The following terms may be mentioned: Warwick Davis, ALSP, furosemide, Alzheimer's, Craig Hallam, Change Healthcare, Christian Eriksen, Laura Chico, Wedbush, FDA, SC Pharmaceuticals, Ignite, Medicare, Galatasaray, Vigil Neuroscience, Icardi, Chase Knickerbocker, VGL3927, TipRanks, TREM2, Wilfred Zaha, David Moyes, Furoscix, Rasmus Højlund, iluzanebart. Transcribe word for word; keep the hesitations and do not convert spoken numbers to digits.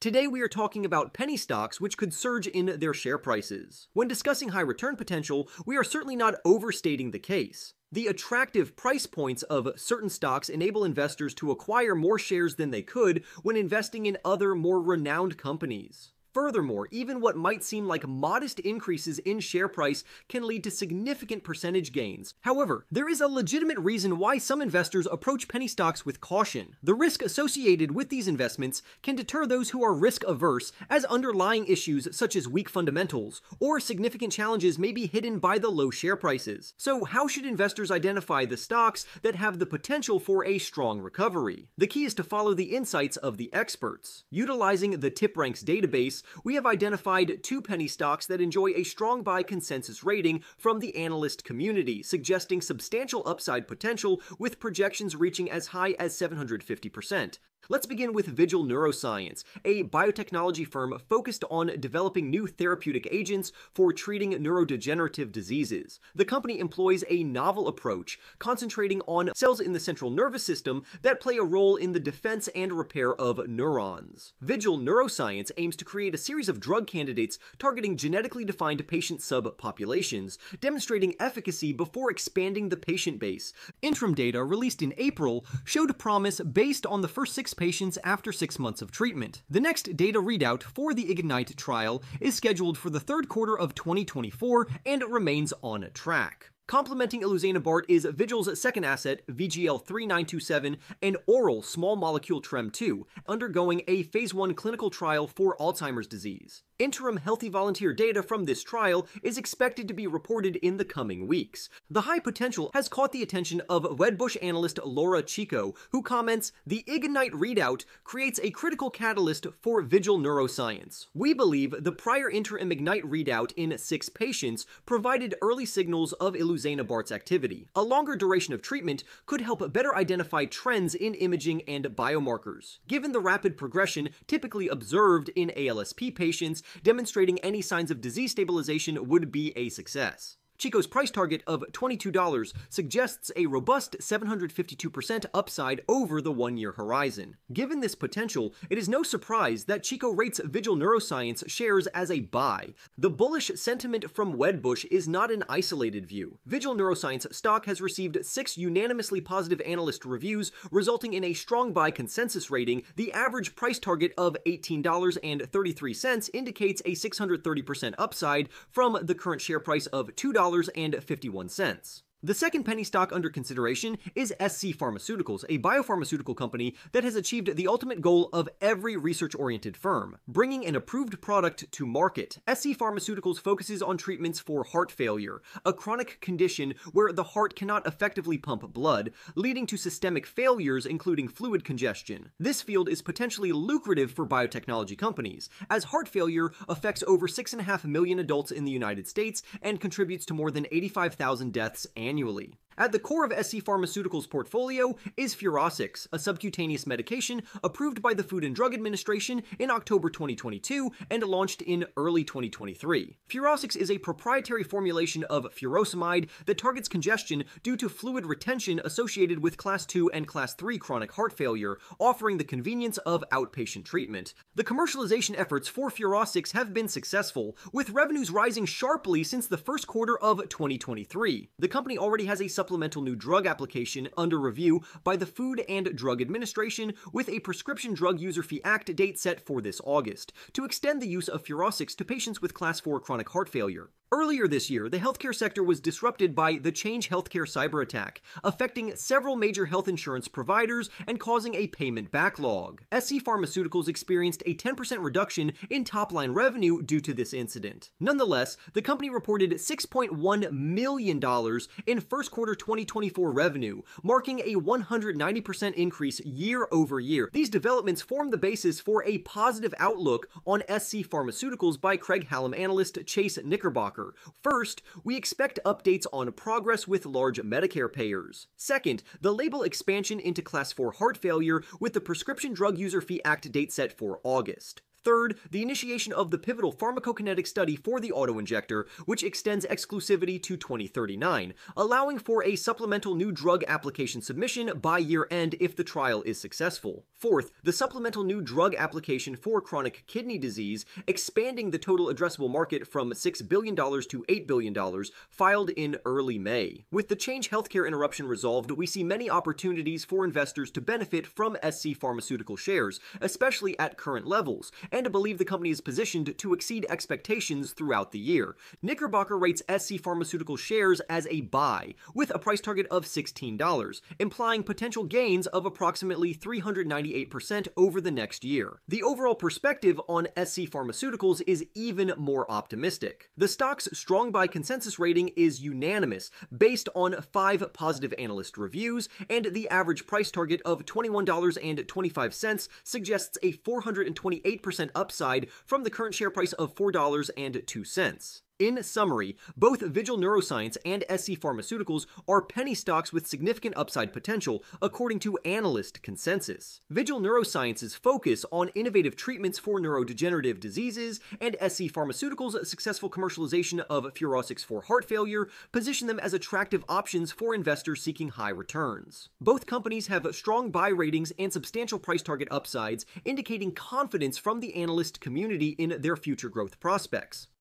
Today we are talking about penny stocks, which could surge in their share prices. When discussing high return potential, we are certainly not overstating the case. The attractive price points of certain stocks enable investors to acquire more shares than they could when investing in other, more renowned companies. Furthermore, even what might seem like modest increases in share price can lead to significant percentage gains. However, there is a legitimate reason why some investors approach penny stocks with caution. The risk associated with these investments can deter those who are risk-averse, as underlying issues such as weak fundamentals or significant challenges may be hidden by the low share prices. So how should investors identify the stocks that have the potential for a strong recovery? The key is to follow the insights of the experts. Utilizing the TipRanks database, we have identified two penny stocks that enjoy a strong buy consensus rating from the analyst community, suggesting substantial upside potential with projections reaching as high as seven hundred fifty percent. Let's begin with Vigil Neuroscience, a biotechnology firm focused on developing new therapeutic agents for treating neurodegenerative diseases. The company employs a novel approach, concentrating on cells in the central nervous system that play a role in the defense and repair of neurons. Vigil Neuroscience aims to create a series of drug candidates targeting genetically defined patient subpopulations, demonstrating efficacy before expanding the patient base. Interim data released in April showed promise based on the first six patients after six months of treatment. The next data readout for the Ignite trial is scheduled for the third quarter of twenty twenty-four and remains on track. Complementing iluzanebart is Vigil's second asset, V G L three nine two seven, an oral small molecule T R E M two, undergoing a phase one clinical trial for Alzheimer's disease. Interim healthy volunteer data from this trial is expected to be reported in the coming weeks. The high potential has caught the attention of Wedbush analyst Laura Chico, who comments, "The Ignite readout creates a critical catalyst for Vigil Neuroscience. We believe the prior interim Ignite readout in six patients provided early signals of iluzanebart Iluzanebart activity. A longer duration of treatment could help better identify trends in imaging and biomarkers, given the rapid progression typically observed in A L S P patients. Demonstrating any signs of disease stabilization would be a success." Chico's price target of twenty-two dollars suggests a robust seven hundred fifty-two percent upside over the one-year horizon. Given this potential, it is no surprise that Chico rates Vigil Neuroscience shares as a buy. The bullish sentiment from Wedbush is not an isolated view. Vigil Neuroscience stock has received six unanimously positive analyst reviews, resulting in a strong buy consensus rating. The average price target of eighteen dollars and thirty-three cents indicates a six hundred thirty percent upside from the current share price of two dollars. And fifty-one cents. The second penny stock under consideration is S C Pharmaceuticals, a biopharmaceutical company that has achieved the ultimate goal of every research-oriented firm, bringing an approved product to market. S C Pharmaceuticals focuses on treatments for heart failure, a chronic condition where the heart cannot effectively pump blood, leading to systemic failures including fluid congestion. This field is potentially lucrative for biotechnology companies, as heart failure affects over six point five million adults in the United States and contributes to more than eighty-five thousand deaths annually. annually. At the core of S C Pharmaceuticals' portfolio is Furoscix, a subcutaneous medication approved by the Food and Drug Administration in October twenty twenty-two and launched in early twenty twenty-three. Furoscix is a proprietary formulation of furosemide that targets congestion due to fluid retention associated with class two and class three chronic heart failure, offering the convenience of outpatient treatment. The commercialization efforts for Furoscix have been successful, with revenues rising sharply since the first quarter of twenty twenty-three. The company already has a supplemental new drug application under review by the Food and Drug Administration, with a Prescription Drug User Fee Act date set for this August to extend the use of Furoscix to patients with class four chronic heart failure. Earlier this year, the healthcare sector was disrupted by the Change Healthcare cyber attack, affecting several major health insurance providers and causing a payment backlog. S C Pharmaceuticals experienced a ten percent reduction in top-line revenue due to this incident. Nonetheless, the company reported six point one million dollars in first quarter twenty twenty-four revenue, marking a one hundred ninety percent increase year over year. These developments form the basis for a positive outlook on S C Pharmaceuticals by Craig Hallam analyst Chase Knickerbocker. First, we expect updates on progress with large Medicare payers. Second, the label expansion into class four heart failure with the Prescription Drug User Fee Act date set for August. Third, the initiation of the pivotal pharmacokinetic study for the autoinjector, which extends exclusivity to twenty thirty-nine, allowing for a supplemental new drug application submission by year-end if the trial is successful. Fourth, the supplemental new drug application for chronic kidney disease, expanding the total addressable market from six billion dollars to eight billion dollars, filed in early May. With the Change Healthcare interruption resolved, we see many opportunities for investors to benefit from S C Pharmaceutical shares, especially at current levels, and believe the company is positioned to exceed expectations throughout the year. Knickerbocker rates S C Pharmaceutical shares as a buy, with a price target of sixteen dollars, implying potential gains of approximately three hundred ninety-eight percent over the next year. The overall perspective on S C Pharmaceuticals is even more optimistic. The stock's strong buy consensus rating is unanimous, based on five positive analyst reviews, and the average price target of twenty-one dollars and twenty-five cents suggests a four hundred twenty-eight percent upside from the current share price of four dollars and two cents. In summary, both Vigil Neuroscience and S C Pharmaceuticals are penny stocks with significant upside potential, according to analyst consensus. Vigil Neuroscience's focus on innovative treatments for neurodegenerative diseases and S C Pharmaceuticals' successful commercialization of Furoscix for heart failure position them as attractive options for investors seeking high returns. Both companies have strong buy ratings and substantial price target upsides, indicating confidence from the analyst community in their future growth prospects.